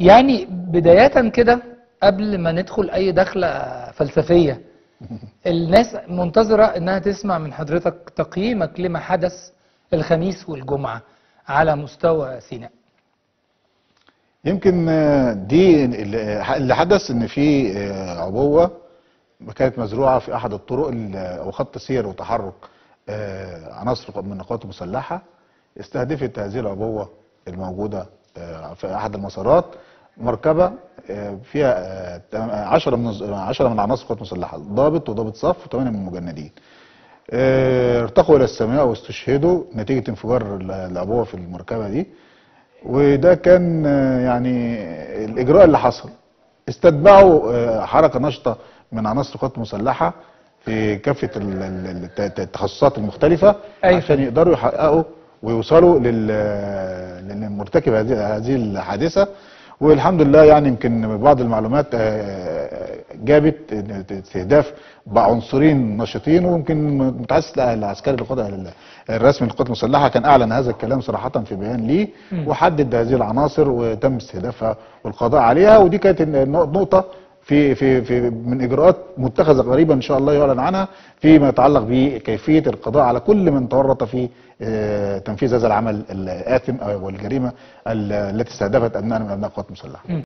يعني بداية كده قبل ما ندخل أي دخلة فلسفية، الناس منتظرة أنها تسمع من حضرتك تقييمك لما حدث الخميس والجمعة على مستوى سيناء. يمكن دي اللي حدث، أن في عبوة كانت مزروعة في أحد الطرق أو خط سير وتحرك عناصر من القوات المسلحة، استهدفت هذه العبوة الموجودة في احد المسارات مركبه فيها 10 من عناصر القوات المسلحه، ضابط وضابط صف وثمانيه من المجندين. ارتقوا الى السماء واستشهدوا نتيجه انفجار العبوه في المركبه دي، وده كان يعني الاجراء اللي حصل. استتبعوا حركه نشطه من عناصر القوات المسلحه في كافه التخصصات المختلفه عشان يقدروا يحققوا ويوصلوا للمرتكب هذه الحادثه. والحمد لله، يعني يمكن بعض المعلومات جابت استهداف بعنصرين نشطين، ويمكن متحدث العسكري الرسمي للقوات المسلحه كان اعلن هذا الكلام صراحه في بيان ليه، وحدد هذه العناصر وتم استهدافها والقضاء عليها. ودي كانت نقطه في في في من اجراءات متخذه قريبا ان شاء الله يعلن عنها فيما يتعلق بكيفيه القضاء على كل من تورط في تنفيذ هذا العمل الاثم او الجريمه التي استهدفت ابناء من ابناء القوات المسلحه.